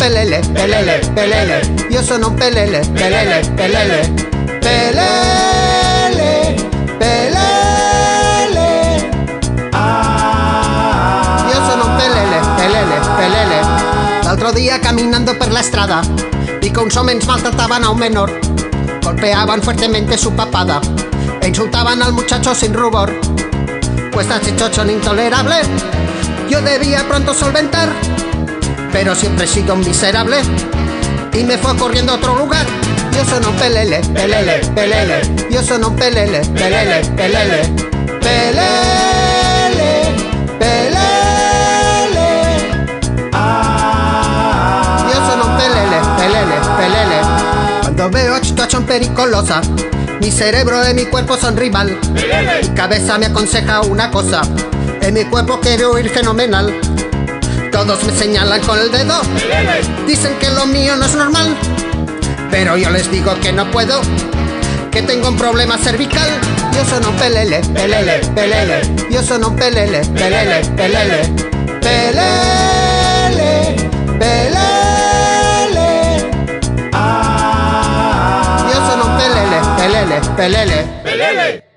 pelele, pelele, pelele. Yo sono un pelele, pelele, pelele. Pelele, pelele. Io sono un pelele, pelele, pelele. L'altro dia caminando per la strada vi que uns hombres maltrataban a un menor. Golpeaban fuertemente su papada e insultaban al muchacho sin rubor. Estas hechos son intolerables. Yo debía pronto solventar, pero siempre he sido un miserable y me fue corriendo a otro lugar. Yo sono un pelele, pelele, pelele. Yo sono un pelele, pelele, pelele. Pelele, pelele. Yo sono un pelele, pelele, pelele. Cuando veo a situación pericolosa, mi cerebro y mi cuerpo son rival. Mi cabeza me aconseja una cosa, en mi cuerpo quiero ir fenomenal. Todos me señalan con el dedo, dicen que lo mío no es normal, pero yo les digo que no puedo, que tengo un problema cervical. Yo sono un pelele, pelele, pelele. Yo sono un pelele, pelele, pelele. Pelele, pelele. Pelele, pelele.